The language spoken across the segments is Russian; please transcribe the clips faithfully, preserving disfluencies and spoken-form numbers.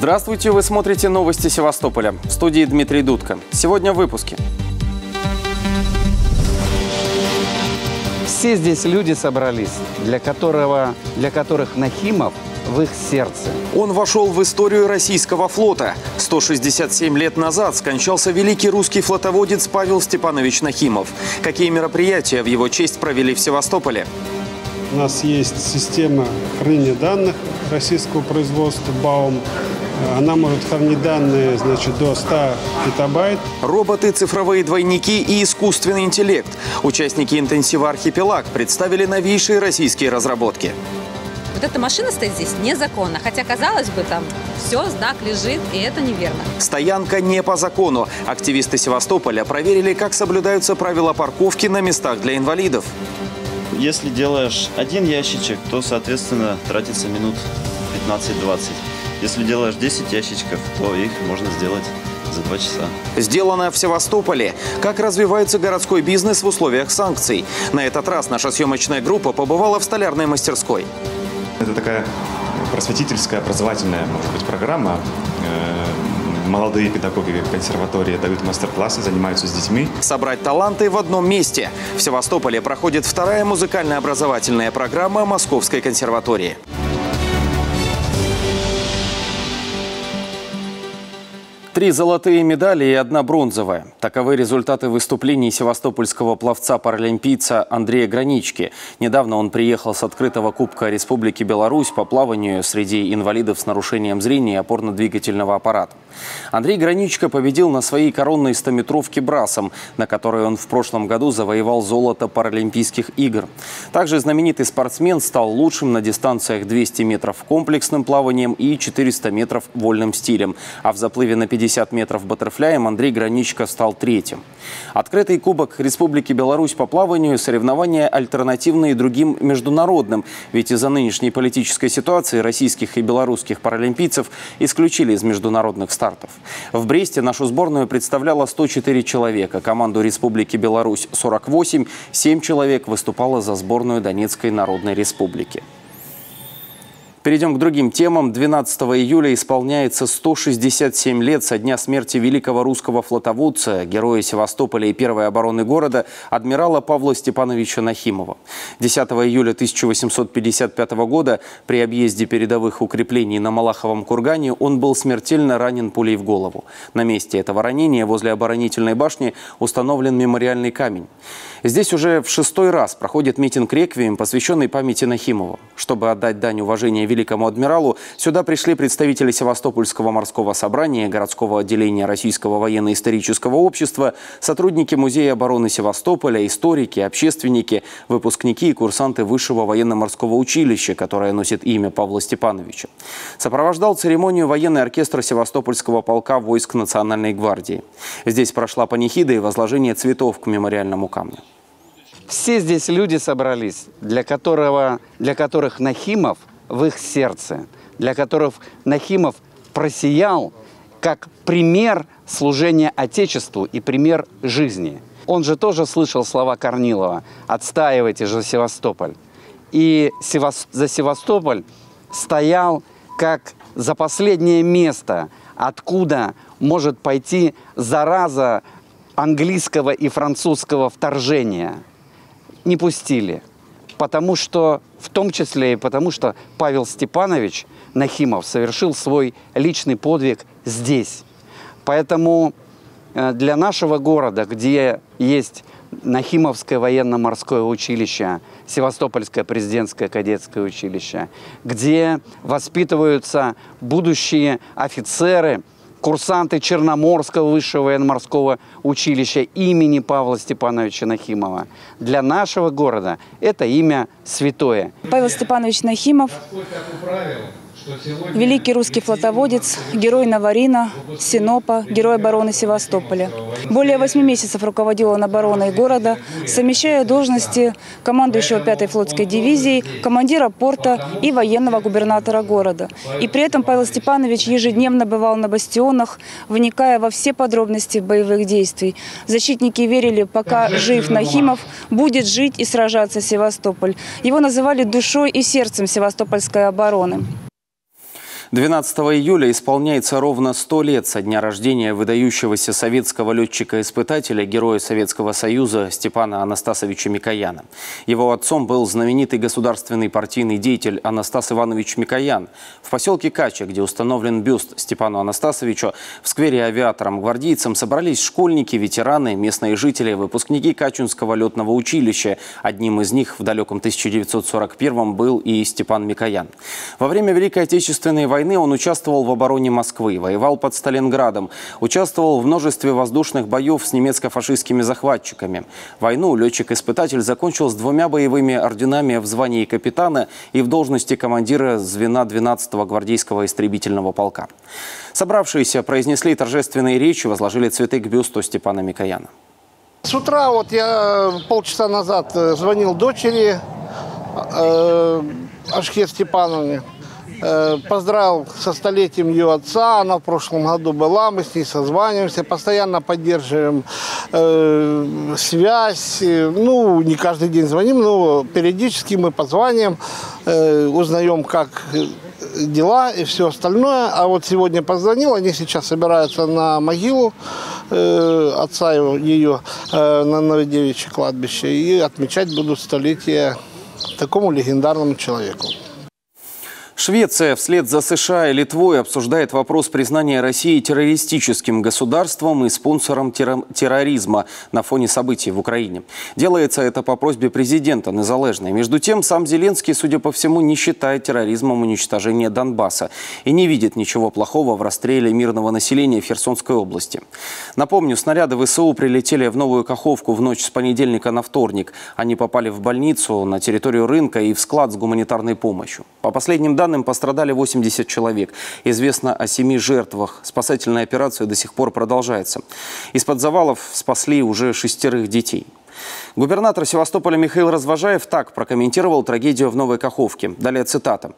Здравствуйте, вы смотрите новости Севастополя. В студии Дмитрий Дудко. Сегодня в выпуске. Все здесь люди собрались, для, которого, для которых Нахимов в их сердце. Он вошел в историю российского флота. сто шестьдесят семь лет назад скончался великий русский флотоводец Павел Степанович Нахимов. Какие мероприятия в его честь провели в Севастополе? У нас есть система хранения данных российского производства БАУМ. Она может хранить данные, значит, до ста петабайт. Роботы, цифровые двойники и искусственный интеллект. Участники интенсива «Архипелаг» представили новейшие российские разработки. Вот эта машина стоит здесь незаконно, хотя, казалось бы, там все, знак лежит, и это неверно. Стоянка не по закону. Активисты Севастополя проверили, как соблюдаются правила парковки на местах для инвалидов. Если делаешь один ящичек, то, соответственно, тратится минут пятнадцать-двадцать. Если делаешь десять ящичков, то их можно сделать за два часа. Сделано в Севастополе. Как развивается городской бизнес в условиях санкций? На этот раз наша съемочная группа побывала в столярной мастерской. Это такая просветительская, образовательная, может быть, программа. Молодые педагоги консерватории дают мастер-классы, занимаются с детьми. Собрать таланты в одном месте. В Севастополе проходит вторая музыкально-образовательная программа Московской консерватории. Три золотые медали и одна бронзовая. Таковы результаты выступлений севастопольского пловца-паралимпийца Андрея Гранички. Недавно он приехал с открытого Кубка Республики Беларусь по плаванию среди инвалидов с нарушением зрения и опорно-двигательного аппарата. Андрей Граничка победил на своей коронной стометровке брасом, на которой он в прошлом году завоевал золото паралимпийских игр. Также знаменитый спортсмен стал лучшим на дистанциях двухсот метров комплексным плаванием и четырёхсот метров вольным стилем. А в заплыве на пятьдесят пятьдесят метров баттерфляем Андрей Граничка стал третьим. Открытый Кубок Республики Беларусь по плаванию – соревнования альтернативные другим международным. Ведь из-за нынешней политической ситуации российских и белорусских паралимпийцев исключили из международных стартов. В Бресте нашу сборную представляло сто четыре человека. Команду Республики Беларусь – сорок восемь, семь человек выступало за сборную Донецкой Народной Республики. Перейдем к другим темам. двенадцатого июля исполняется сто шестьдесят семь лет со дня смерти великого русского флотоводца, героя Севастополя и первой обороны города, адмирала Павла Степановича Нахимова. десятого июля тысяча восемьсот пятьдесят пятого года при объезде передовых укреплений на Малаховом кургане он был смертельно ранен пулей в голову. На месте этого ранения возле оборонительной башни установлен мемориальный камень. Здесь уже в шестой раз проходит митинг-реквием, посвященный памяти Нахимова. Чтобы отдать дань уважения великому адмиралу, сюда пришли представители Севастопольского морского собрания, городского отделения Российского военно-исторического общества, сотрудники Музея обороны Севастополя, историки, общественники, выпускники и курсанты Высшего военно-морского училища, которое носит имя Павла Степановича. Сопровождал церемонию военный оркестр Севастопольского полка войск Национальной гвардии. Здесь прошла панихида и возложение цветов к мемориальному камню. Все здесь люди собрались, для, которого, для которых Нахимов в их сердце, для которых Нахимов просиял как пример служения Отечеству и пример жизни. Он же тоже слышал слова Корнилова «Отстаивайте же Севастополь». И за Севастополь стоял как за последнее место, откуда может пойти зараза английского и французского вторжения. Не пустили, потому что, в том числе и потому что Павел Степанович Нахимов совершил свой личный подвиг здесь. Поэтому для нашего города, где есть Нахимовское военно-морское училище, Севастопольское президентское кадетское училище, где воспитываются будущие офицеры, курсанты Черноморского высшего военно-морского училища имени Павла Степановича Нахимова. Для нашего города это имя святое. Павел Степанович Нахимов, великий русский флотоводец, герой Наварина, Синопа, герой обороны Севастополя. Более восьми месяцев руководил он обороной города, совмещая должности командующего пятой флотской дивизией, командира порта и военного губернатора города. И при этом Павел Степанович ежедневно бывал на бастионах, вникая во все подробности боевых действий. Защитники верили, пока жив Нахимов, будет жить и сражаться Севастополь. Его называли душой и сердцем севастопольской обороны. двенадцатого июля исполняется ровно сто лет со дня рождения выдающегося советского летчика-испытателя, героя Советского Союза Степана Анастасовича Микояна. Его отцом был знаменитый государственный партийный деятель Анастас Иванович Микоян. В поселке Кача, где установлен бюст Степану Анастасовичу, в сквере авиаторам-гвардейцам собрались школьники, ветераны, местные жители, выпускники Качинского летного училища. Одним из них в далеком тысяча девятьсот сорок первом был и Степан Микоян. Во время Великой Отечественной войны он участвовал в обороне Москвы, воевал под Сталинградом, участвовал в множестве воздушных боев с немецко-фашистскими захватчиками. Войну летчик-испытатель закончил с двумя боевыми орденами в звании капитана и в должности командира звена двенадцатого гвардейского истребительного полка. Собравшиеся произнесли торжественные речи, возложили цветы к бюсту Степана Микояна. С утра вот я полчаса назад звонил дочери э, Ашке Степановне, э, поздравил со столетием ее отца, она в прошлом году была, мы с ней созваниваемся, постоянно поддерживаем э, связь, ну не каждый день звоним, но периодически мы позвоним, э, узнаем, как дела и все остальное. А вот сегодня позвонил, они сейчас собираются на могилу э, отца его, ее э, на Новодевичье кладбище и отмечать будут столетие такому легендарному человеку. Швеция вслед за США и Литвой обсуждает вопрос признания России террористическим государством и спонсором терроризма на фоне событий в Украине. Делается это по просьбе президента Незалежной. Между тем, сам Зеленский, судя по всему, не считает терроризмом уничтожение Донбасса и не видит ничего плохого в расстреле мирного населения в Херсонской области. Напомню, снаряды ВСУ прилетели в Новую Каховку в ночь с понедельника на вторник. Они попали в больницу, на территорию рынка и в склад с гуманитарной помощью. По последним данным, пострадали восемьдесят человек. Известно о семи жертвах. Спасательная операция до сих пор продолжается. Из-под завалов спасли уже шестерых детей. Губернатор Севастополя Михаил Развожаев так прокомментировал трагедию в Новой Каховке. Далее цитата.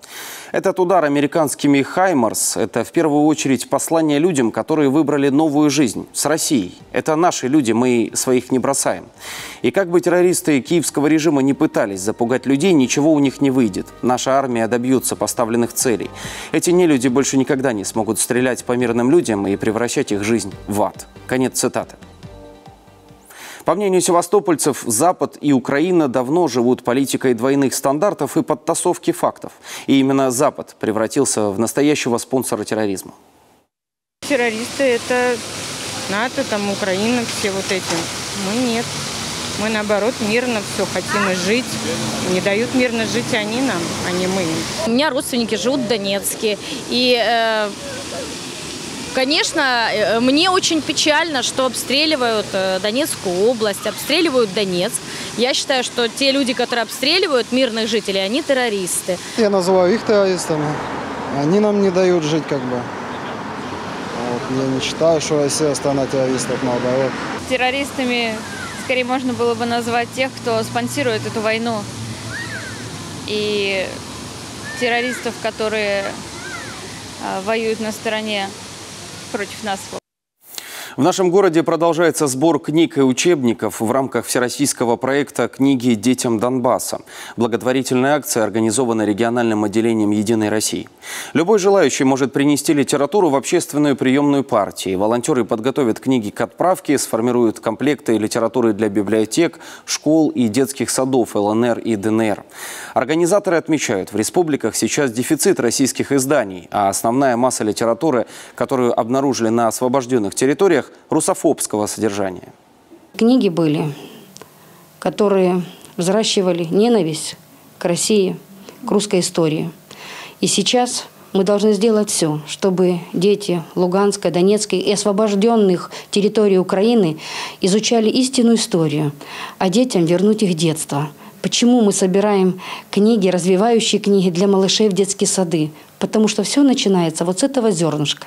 «Этот удар американскими «Хаймарс» – это в первую очередь послание людям, которые выбрали новую жизнь с Россией. Это наши люди, мы своих не бросаем. И как бы террористы киевского режима не пытались запугать людей, ничего у них не выйдет. Наша армия добьется поставленных целей. Эти нелюди больше никогда не смогут стрелять по мирным людям и превращать их жизнь в ад». Конец цитаты. По мнению севастопольцев, Запад и Украина давно живут политикой двойных стандартов и подтасовки фактов. И именно Запад превратился в настоящего спонсора терроризма. Террористы – это НАТО, там, Украина, все вот эти. Мы нет. Мы, наоборот, мирно все хотим и жить. Не дают мирно жить они нам, а не мы. У меня родственники живут в Донецке. И... Э... Конечно, мне очень печально, что обстреливают Донецкую область, обстреливают Донецк. Я считаю, что те люди, которые обстреливают мирных жителей, они террористы. Я называю их террористами. Они нам не дают жить, как бы. Вот, я не считаю, что Россия страна террористов, наоборот. Террористами скорее можно было бы назвать тех, кто спонсирует эту войну. И террористов, которые воюют на стороне против нас. В нашем городе продолжается сбор книг и учебников в рамках всероссийского проекта «Книги детям Донбасса». Благотворительная акция организована региональным отделением «Единой России». Любой желающий может принести литературу в общественную приемную партии. Волонтеры подготовят книги к отправке, сформируют комплекты литературы для библиотек, школ и детских садов ЛНР и ДНР. Организаторы отмечают, в республиках сейчас дефицит российских изданий, а основная масса литературы, которую обнаружили на освобожденных территориях, русофобского содержания. Книги были, которые взращивали ненависть к России, к русской истории. И сейчас мы должны сделать все, чтобы дети Луганской, Донецкой и освобожденных территорий Украины изучали истинную историю, а детям вернуть их детство. Почему мы собираем книги, развивающие книги для малышей в детские сады? Потому что все начинается вот с этого зернышка.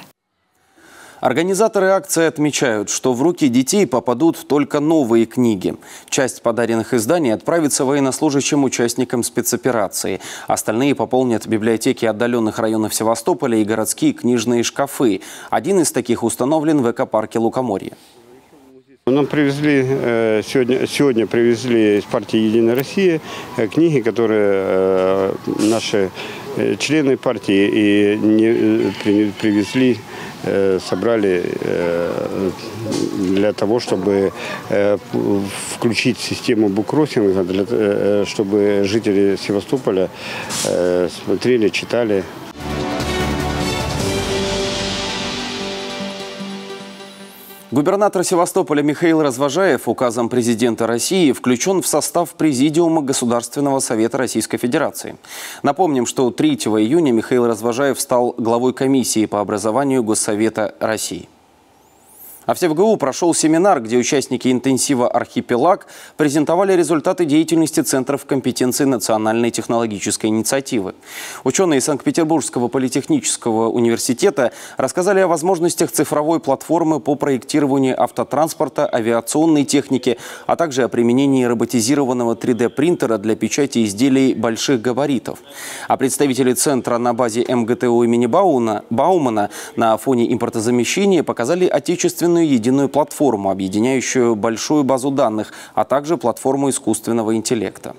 Организаторы акции отмечают, что в руки детей попадут только новые книги. Часть подаренных изданий отправится военнослужащим участникам спецоперации. Остальные пополнят библиотеки отдаленных районов Севастополя и городские книжные шкафы. Один из таких установлен в экопарке «Лукоморье». Нам привезли, сегодня, сегодня привезли из партии «Единая Россия» книги, которые наши Члены партии и не привезли, собрали для того, чтобы включить систему буккроссинга, чтобы жители Севастополя смотрели, читали. Губернатор Севастополя Михаил Развожаев указом президента России включен в состав Президиума Государственного Совета Российской Федерации. Напомним, что третьего июня Михаил Развожаев стал главой комиссии по образованию Госсовета России. А в СевГУ прошел семинар, где участники интенсива «Архипелаг» презентовали результаты деятельности Центров компетенции национальной технологической инициативы. Ученые Санкт-Петербургского политехнического университета рассказали о возможностях цифровой платформы по проектированию автотранспорта, авиационной техники, а также о применении роботизированного три дэ принтера для печати изделий больших габаритов. А представители Центра на базе эм гэ тэ у имени Баумана на фоне импортозамещения показали отечественные единую платформу, объединяющую большую базу данных, а также платформу искусственного интеллекта.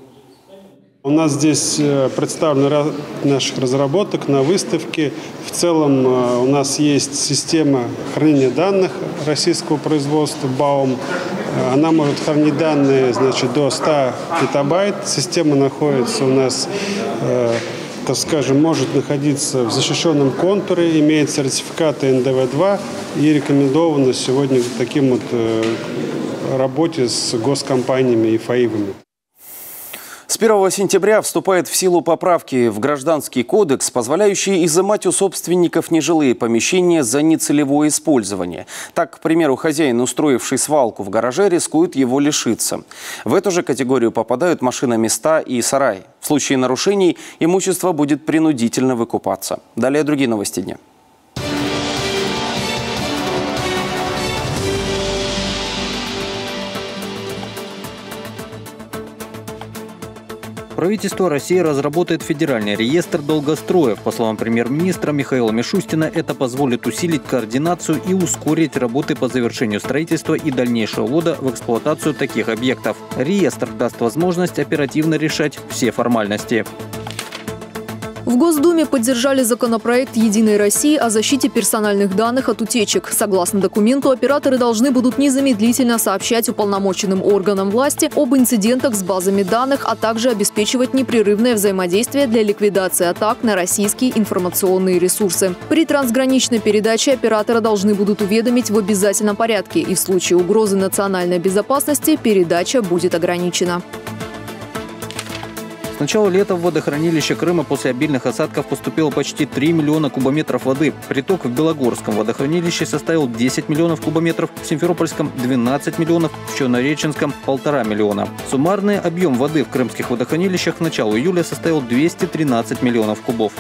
У нас здесь представлены ряд наших разработок на выставке. В целом у нас есть система хранения данных российского производства «БАУМ». Она может хранить данные, значит, до ста гигабайт. Система находится у нас, так скажем, может находиться в защищенном контуре, имеет сертификаты эн дэ вэ два и рекомендовано сегодня к таким вот э, работе с госкомпаниями и фаивами. С первого сентября вступает в силу поправки в Гражданский кодекс, позволяющие изымать у собственников нежилые помещения за нецелевое использование. Так, к примеру, хозяин, устроивший свалку в гараже, рискует его лишиться. В эту же категорию попадают машиноместа и сараи. В случае нарушений имущество будет принудительно выкупаться. Далее другие новости дня. Правительство России разработает федеральный реестр долгостроев. По словам премьер-министра Михаила Мишустина, это позволит усилить координацию и ускорить работы по завершению строительства и дальнейшего ввода в эксплуатацию таких объектов. Реестр даст возможность оперативно решать все формальности. В Госдуме поддержали законопроект «Единой России» о защите персональных данных от утечек. Согласно документу, операторы должны будут незамедлительно сообщать уполномоченным органам власти об инцидентах с базами данных, а также обеспечивать непрерывное взаимодействие для ликвидации атак на российские информационные ресурсы. При трансграничной передаче оператора должны будут уведомить в обязательном порядке, и в случае угрозы национальной безопасности передача будет ограничена. С начала лета в водохранилище Крыма после обильных осадков поступило почти три миллиона кубометров воды. Приток в Белогорском водохранилище составил десять миллионов кубометров, в Симферопольском – двенадцать миллионов, в Чернореченском – полтора миллиона. Суммарный объем воды в крымских водохранилищах к началу июля составил двести тринадцать миллионов кубов.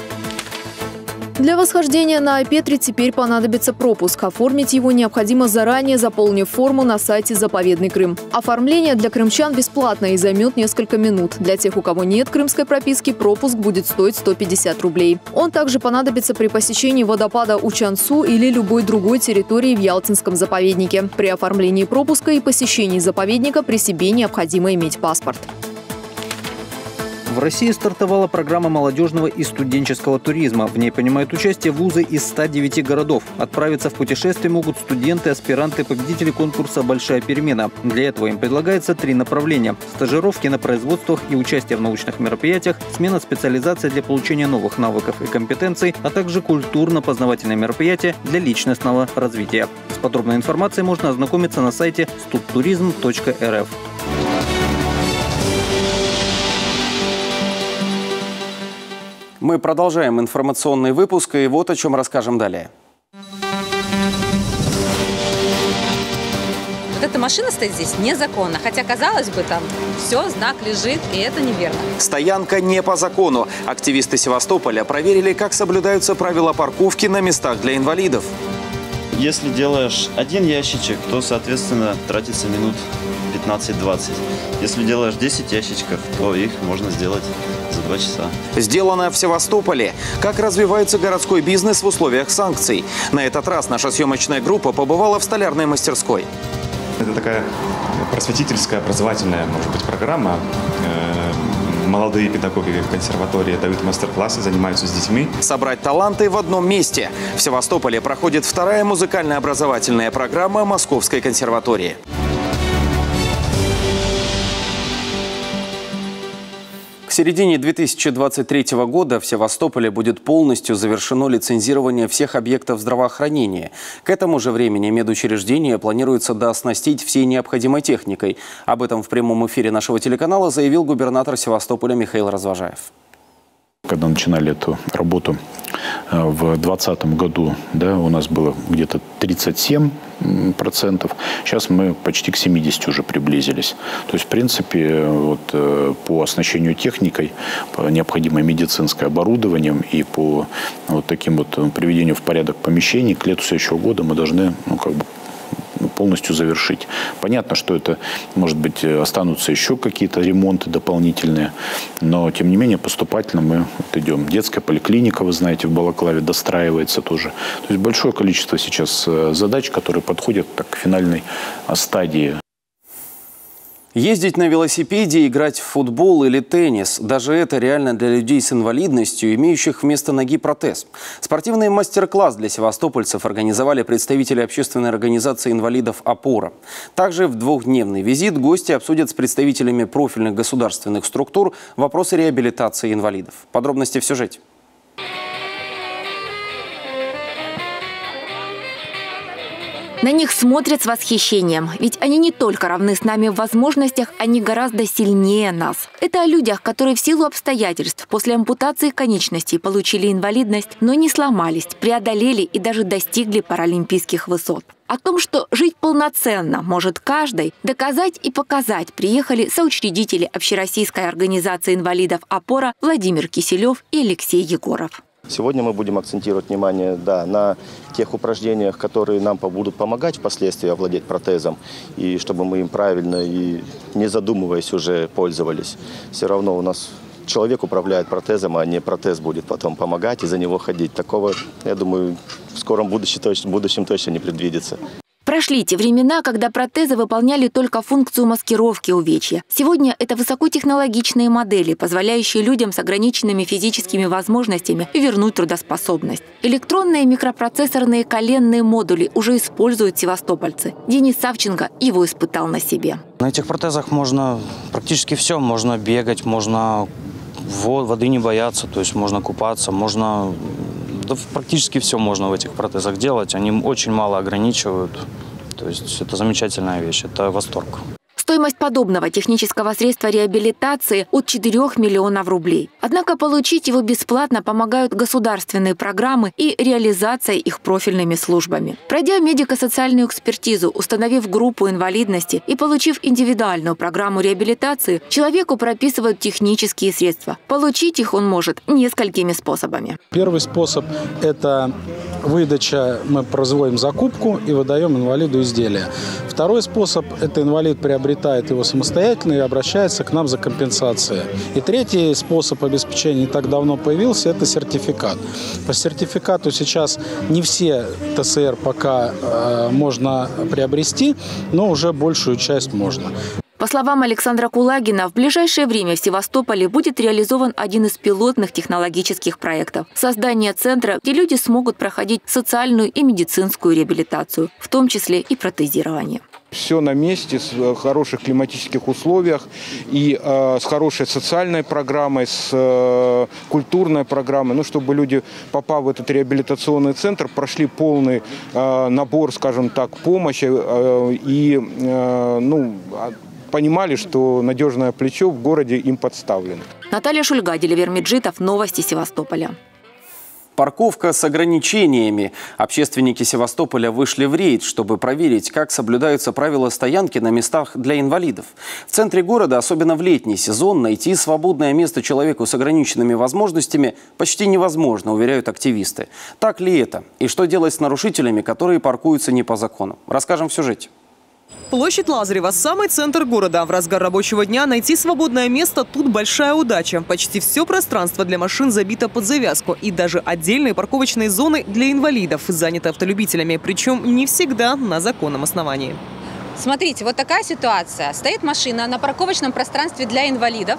Для восхождения на Айпетри теперь понадобится пропуск. Оформить его необходимо заранее, заполнив форму на сайте «Заповедный Крым». Оформление для крымчан бесплатно и займет несколько минут. Для тех, у кого нет крымской прописки, пропуск будет стоить сто пятьдесят рублей. Он также понадобится при посещении водопада Учансу или любой другой территории в Ялтинском заповеднике. При оформлении пропуска и посещении заповедника при себе необходимо иметь паспорт. В России стартовала программа молодежного и студенческого туризма. В ней принимают участие вузы из ста девяти городов. Отправиться в путешествие могут студенты, аспиранты, победители конкурса «Большая перемена». Для этого им предлагается три направления – стажировки на производствах и участие в научных мероприятиях, смена специализации для получения новых навыков и компетенций, а также культурно-познавательные мероприятия для личностного развития. С подробной информацией можно ознакомиться на сайте студтуризм точка эр эф. Мы продолжаем информационный выпуск, и вот о чем расскажем далее. Вот эта машина стоит здесь незаконно, хотя, казалось бы, там все, знак лежит, и это неверно. Стоянка не по закону. Активисты Севастополя проверили, как соблюдаются правила парковки на местах для инвалидов. Если делаешь один ящичек, то, соответственно, тратится минут пятнадцать-двадцать. Если делаешь десять ящичков, то их можно сделать за два часа. Сделано в Севастополе. Как развивается городской бизнес в условиях санкций? На этот раз наша съемочная группа побывала в столярной мастерской. Это такая просветительская, образовательная, может быть, программа. Молодые педагоги в консерватории дают мастер-классы, занимаются с детьми. Собрать таланты в одном месте. В Севастополе проходит вторая музыкально-образовательная программа Московской консерватории. В середине две тысячи двадцать третьего года в Севастополе будет полностью завершено лицензирование всех объектов здравоохранения. К этому же времени медучреждения планируется дооснастить всей необходимой техникой. Об этом в прямом эфире нашего телеканала заявил губернатор Севастополя Михаил Развожаев. Когда начинали эту работу в двадцатом году, да, у нас было где-то тридцать семь процентов, сейчас мы почти к семидесяти уже приблизились. То есть, в принципе, вот, по оснащению техникой, по необходимой медицинское оборудованием и по вот таким вот приведению в порядок помещений к лету следующего года мы должны, ну, как бы, полностью завершить. Понятно, что это, может быть, останутся еще какие-то ремонты дополнительные, но, тем не менее, поступательно мы вот идем. Детская поликлиника, вы знаете, в Балаклаве достраивается тоже. То есть большое количество сейчас задач, которые подходят так, к финальной стадии. Ездить на велосипеде, играть в футбол или теннис – даже это реально для людей с инвалидностью, имеющих вместо ноги протез. Спортивный мастер-класс для севастопольцев организовали представители общественной организации инвалидов «Опора». Также в двухдневный визит гости обсудят с представителями профильных государственных структур вопросы реабилитации инвалидов. Подробности в сюжете. На них смотрят с восхищением, ведь они не только равны с нами в возможностях, они гораздо сильнее нас. Это о людях, которые в силу обстоятельств после ампутации конечностей получили инвалидность, но не сломались, преодолели и даже достигли паралимпийских высот. О том, что жить полноценно может каждый, доказать и показать приехали соучредители Общероссийской организации инвалидов «Опора» Владимир Киселев и Алексей Егоров. Сегодня мы будем акцентировать внимание, да, на тех упражнениях, которые нам будут помогать впоследствии овладеть протезом, и чтобы мы им правильно и не задумываясь уже пользовались. Все равно у нас человек управляет протезом, а не протез будет потом помогать и за него ходить. Такого, я думаю, в скором будущем точно, в будущем точно не предвидится. Прошли те времена, когда протезы выполняли только функцию маскировки увечья. Сегодня это высокотехнологичные модели, позволяющие людям с ограниченными физическими возможностями вернуть трудоспособность. Электронные микропроцессорные коленные модули уже используют севастопольцы. Денис Савченко его испытал на себе. На этих протезах можно практически все. Можно бегать, можно воды не бояться, то есть можно купаться, можно... Да практически все можно в этих протезах делать, они очень мало ограничивают. То есть это замечательная вещь, это восторг. Стоимость подобного технического средства реабилитации от четырёх миллионов рублей. Однако получить его бесплатно помогают государственные программы и реализация их профильными службами. Пройдя медико-социальную экспертизу, установив группу инвалидности и получив индивидуальную программу реабилитации, человеку прописывают технические средства. Получить их он может несколькими способами. Первый способ – это выдача, мы производим закупку и выдаем инвалиду изделие. Второй способ – это инвалид приобретает его самостоятельно и обращается к нам за компенсацией. И третий способ обеспечения не так давно появился – это сертификат. По сертификату сейчас не все ТСР пока э, можно приобрести, но уже большую часть можно. По словам Александра Кулагина, в ближайшее время в Севастополе будет реализован один из пилотных технологических проектов – создание центра, где люди смогут проходить социальную и медицинскую реабилитацию, в том числе и протезирование. Все на месте, в хороших климатических условиях и э, с хорошей социальной программой, с э, культурной программой, ну, чтобы люди, попав в этот реабилитационный центр, прошли полный э, набор, скажем так, помощи э, и э, ну, понимали, что надежное плечо в городе им подставлено. Наталья Шульга, Деливер Меджитов, новости Севастополя. Парковка с ограничениями. Общественники Севастополя вышли в рейд, чтобы проверить, как соблюдаются правила стоянки на местах для инвалидов. В центре города, особенно в летний сезон, найти свободное место человеку с ограниченными возможностями почти невозможно, уверяют активисты. Так ли это? И что делать с нарушителями, которые паркуются не по закону? Расскажем в сюжете. Площадь Лазарева – самый центр города. В разгар рабочего дня найти свободное место тут большая удача. Почти все пространство для машин забито под завязку. И даже отдельные парковочные зоны для инвалидов заняты автолюбителями. Причем не всегда на законном основании. Смотрите, вот такая ситуация. Стоит машина на парковочном пространстве для инвалидов.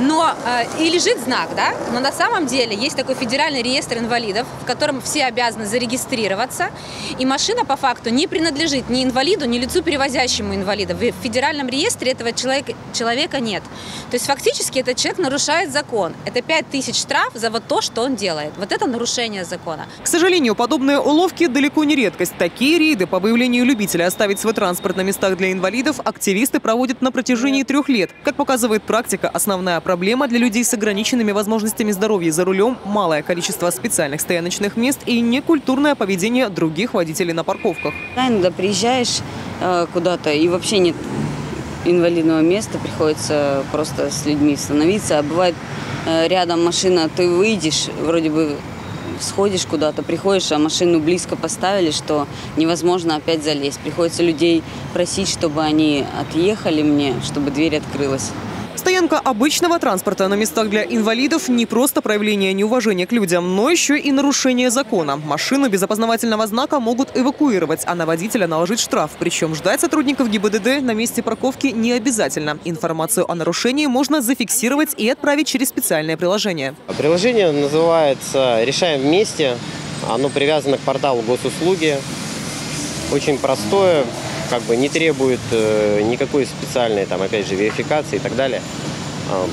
но э, и лежит знак, да, но на самом деле есть такой федеральный реестр инвалидов, в котором все обязаны зарегистрироваться, и машина по факту не принадлежит ни инвалиду, ни лицу, перевозящему инвалида. В федеральном реестре этого человека, человека нет. То есть фактически этот человек нарушает закон. Это пять тысяч штраф за вот то, что он делает. Вот это нарушение закона. К сожалению, подобные уловки далеко не редкость. Такие рейды по выявлению любителя оставить свой транспорт на местах для инвалидов активисты проводят на протяжении трех лет. Как показывает практика, основная проблема для людей с ограниченными возможностями здоровья за рулем – малое количество специальных стояночных мест и некультурное поведение других водителей на парковках. Иногда приезжаешь куда-то и вообще нет инвалидного места, приходится просто с людьми становиться. А бывает рядом машина, ты выйдешь, вроде бы сходишь куда-то, приходишь, а машину близко поставили, что невозможно опять залезть. Приходится людей просить, чтобы они отъехали мне, чтобы дверь открылась. Стоянка обычного транспорта на местах для инвалидов не просто проявление неуважения к людям, но еще и нарушение закона. Машину без опознавательного знака могут эвакуировать, а на водителя наложить штраф. Причем ждать сотрудников ГИБДД на месте парковки не обязательно. Информацию о нарушении можно зафиксировать и отправить через специальное приложение. Приложение называется «Решаем вместе». Оно привязано к порталу госуслуги. Очень простое. Как бы не требует э, никакой специальной, там, опять же, верификации и так далее. Э,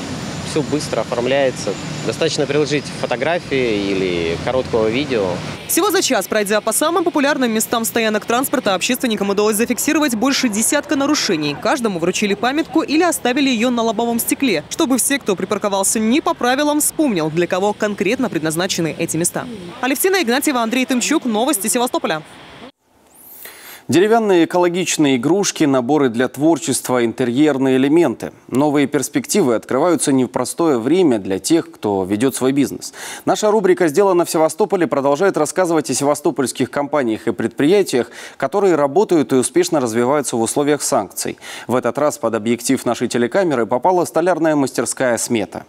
все быстро оформляется. Достаточно приложить фотографии или короткого видео. Всего за час, пройдя по самым популярным местам стоянок транспорта, общественникам удалось зафиксировать больше десятка нарушений. Каждому вручили памятку или оставили ее на лобовом стекле, чтобы все, кто припарковался не по правилам, вспомнил, для кого конкретно предназначены эти места. Алевтина Игнатьева, Андрей Тымчук. Новости Севастополя. Деревянные экологичные игрушки, наборы для творчества, интерьерные элементы. Новые перспективы открываются не в простое время для тех, кто ведет свой бизнес. Наша рубрика «Сделано в Севастополе» продолжает рассказывать о севастопольских компаниях и предприятиях, которые работают и успешно развиваются в условиях санкций. В этот раз под объектив нашей телекамеры попала столярная мастерская «Смета».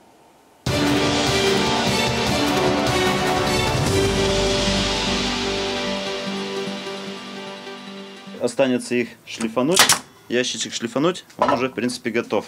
Останется их шлифануть, ящичек шлифануть, он уже, в принципе, готов.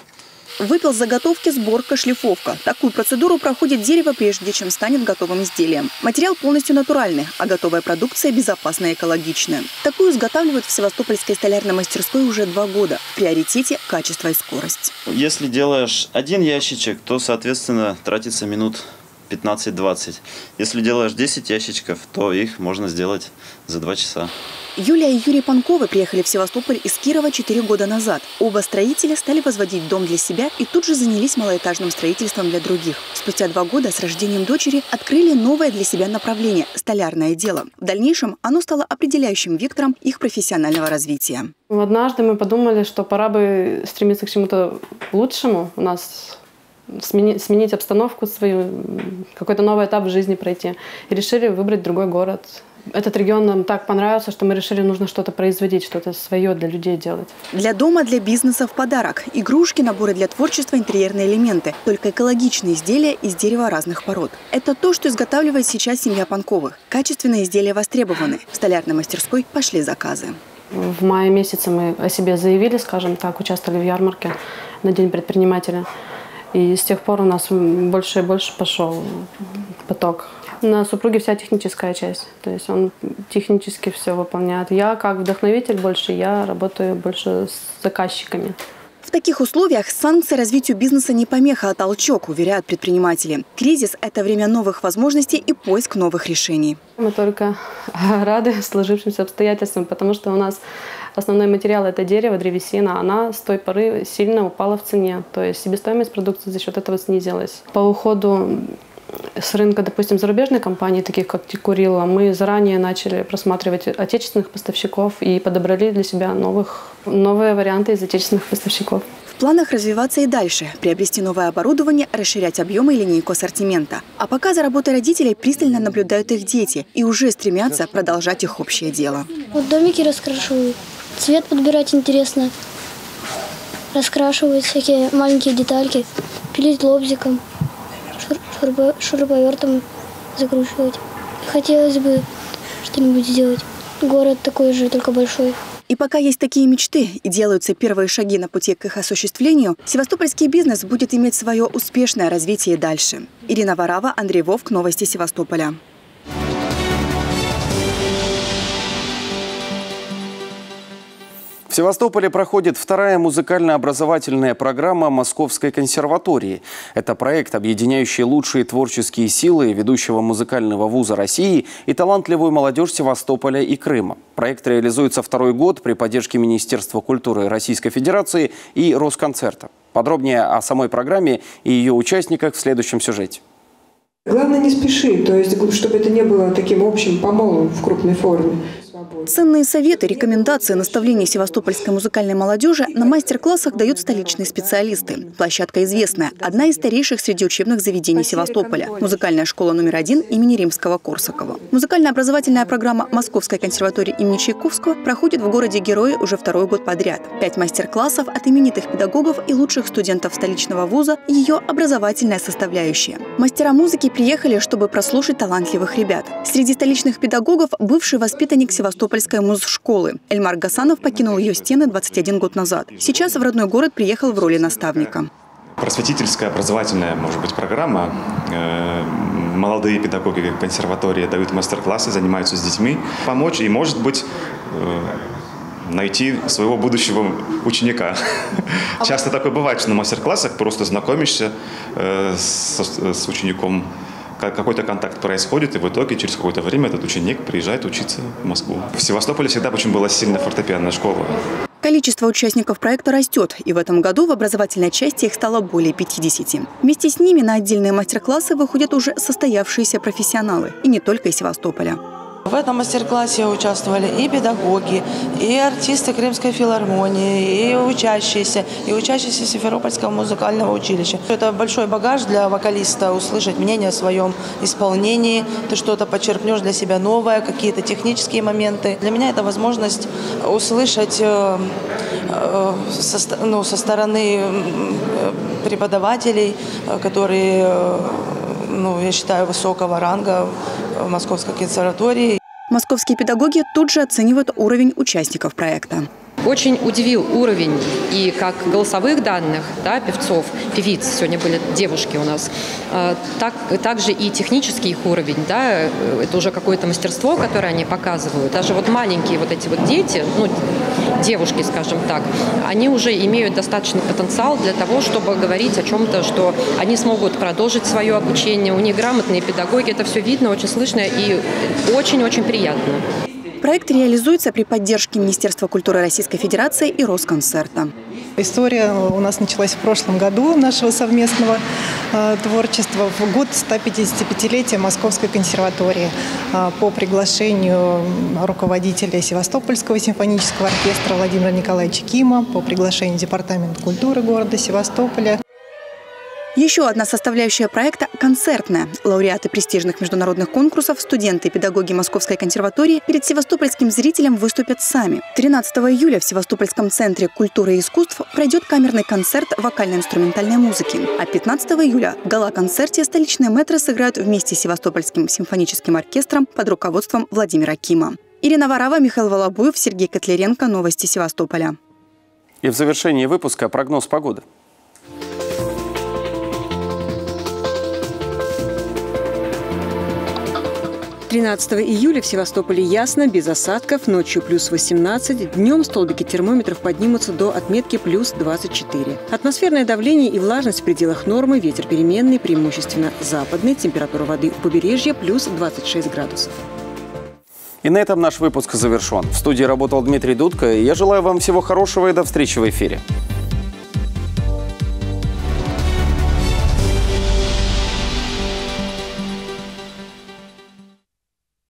Выпил заготовки, сборка, шлифовка. Такую процедуру проходит дерево, прежде чем станет готовым изделием. Материал полностью натуральный, а готовая продукция безопасна и экологична. Такую изготавливают в Севастопольской столярной мастерской уже два года. В приоритете – качество и скорость. Если делаешь один ящичек, то, соответственно, тратится минут пятнадцать-двадцать. Если делаешь десять ящичков, то их можно сделать за два часа. Юлия и Юрий Панковы приехали в Севастополь из Кирова четыре года назад. Оба строителя стали возводить дом для себя и тут же занялись малоэтажным строительством для других. Спустя два года с рождением дочери открыли новое для себя направление – столярное дело. В дальнейшем оно стало определяющим вектором их профессионального развития. Однажды мы подумали, что пора бы стремиться к чему-то лучшему. У нас сменить, сменить обстановку свою, какой-то новый этап в жизни пройти. И решили выбрать другой город. Этот регион нам так понравился, что мы решили, нужно что-то производить, что-то свое для людей делать. Для дома, для бизнеса в подарок. Игрушки, наборы для творчества, интерьерные элементы. Только экологичные изделия из дерева разных пород. Это то, что изготавливает сейчас семья Панковых. Качественные изделия востребованы. В столярной мастерской пошли заказы. В мае месяце мы о себе заявили, скажем так, участвовали в ярмарке на День предпринимателя. И с тех пор у нас больше и больше пошел поток. На супруге вся техническая часть, то есть он технически все выполняет. Я как вдохновитель больше, я работаю больше с заказчиками. В таких условиях санкции развитию бизнеса не помеха, а толчок, уверяют предприниматели. Кризис – это время новых возможностей и поиск новых решений. Мы только рады сложившимся обстоятельствам, потому что у нас основной материал – это дерево, древесина. Она с той поры сильно упала в цене, то есть себестоимость продукции за счет этого снизилась. По уходу с рынка, допустим, зарубежной компании, таких как Тикурила, мы заранее начали просматривать отечественных поставщиков и подобрали для себя новых, новые варианты из отечественных поставщиков. В планах развиваться и дальше, приобрести новое оборудование, расширять объемы и линейку ассортимента. А пока за работой родителей пристально наблюдают их дети и уже стремятся продолжать их общее дело. Вот домики раскрашиваю, цвет подбирать интересно, раскрашивают всякие маленькие детальки, пилить лобзиком, шуруповертом закручивать. Хотелось бы что-нибудь сделать. Город такой же, только большой. И пока есть такие мечты и делаются первые шаги на пути к их осуществлению, севастопольский бизнес будет иметь свое успешное развитие дальше. Ирина Варава, Андрей Вовк, новости Севастополя. В Севастополе проходит вторая музыкально-образовательная программа Московской консерватории. Это проект, объединяющий лучшие творческие силы ведущего музыкального вуза России и талантливую молодежь Севастополя и Крыма. Проект реализуется второй год при поддержке Министерства культуры Российской Федерации и Росконцерта. Подробнее о самой программе и ее участниках в следующем сюжете. Главное, не спеши, то есть, чтобы это не было таким общим помолом в крупной форме. Ценные советы, рекомендации, наставления севастопольской музыкальной молодежи на мастер-классах дают столичные специалисты. Площадка известная, одна из старейших среди учебных заведений Севастополя. Музыкальная школа номер один имени Римского-Корсакова. Музыкально-образовательная программа Московской консерватории имени Чайковского проходит в городе Герои уже второй год подряд. Пять мастер-классов от именитых педагогов и лучших студентов столичного вуза и ее образовательная составляющая. Мастера музыки приехали, чтобы прослушать талантливых ребят. Среди столичных педагогов бывший воспитанник Севастопольского Севастопольской музшколы. Эльмар Гасанов покинул ее стены двадцать один год назад. Сейчас в родной город приехал в роли наставника. Просветительская, образовательная, может быть, программа. Молодые педагоги консерватории дают мастер-классы, занимаются с детьми. Помочь и, может быть, найти своего будущего ученика. Часто такое бывает, что на мастер-классах просто знакомишься с учеником. Какой-то контакт происходит, и в итоге через какое-то время этот ученик приезжает учиться в Москву. В Севастополе всегда очень была сильно фортепианная школа. Количество участников проекта растет, и в этом году в образовательной части их стало более пятидесяти. Вместе с ними на отдельные мастер-классы выходят уже состоявшиеся профессионалы, и не только из Севастополя. В этом мастер-классе участвовали и педагоги, и артисты Крымской филармонии, и учащиеся, и учащиеся Симферопольского музыкального училища. Это большой багаж для вокалиста услышать мнение о своем исполнении, ты что-то подчеркнешь для себя новое, какие-то технические моменты. Для меня это возможность услышать э, э, со, ну, со стороны преподавателей, которые, ну, я считаю, высокого ранга в Московской консерватории. Московские педагоги тут же оценивают уровень участников проекта. Очень удивил уровень и как голосовых данных, да, певцов, певиц, сегодня были девушки у нас, так, также и технический их уровень, да, это уже какое-то мастерство, которое они показывают. Даже вот маленькие вот эти вот дети, ну, девушки, скажем так, они уже имеют достаточный потенциал для того, чтобы говорить о чем-то, что они смогут продолжить свое обучение. У них грамотные педагоги, это все видно, очень слышно и очень-очень приятно. Проект реализуется при поддержке Министерства культуры Российской Федерации и Росконцерта. История у нас началась в прошлом году нашего совместного э, творчества в год ста пятидесятипятилетия Московской консерватории э, по приглашению руководителя Севастопольского симфонического оркестра Владимира Николаевича Кима, по приглашению Департамента культуры города Севастополя. Еще одна составляющая проекта – концертная. Лауреаты престижных международных конкурсов, студенты и педагоги Московской консерватории перед севастопольским зрителем выступят сами. тринадцатого июля в Севастопольском центре культуры и искусств пройдет камерный концерт вокально-инструментальной музыки. А пятнадцатого июля в гала-концерте столичные мэтры сыграют вместе с Севастопольским симфоническим оркестром под руководством Владимира Кима. Ирина Варава, Михаил Волобуев, Сергей Котляренко. Новости Севастополя. И в завершении выпуска прогноз погоды. тринадцатого июля в Севастополе ясно, без осадков, ночью плюс восемнадцать, днем столбики термометров поднимутся до отметки плюс двадцать четыре. Атмосферное давление и влажность в пределах нормы, ветер переменный, преимущественно западный, температура воды у побережья плюс двадцать шесть градусов. И на этом наш выпуск завершен. В студии работал Дмитрий Дудко, и я желаю вам всего хорошего и до встречи в эфире.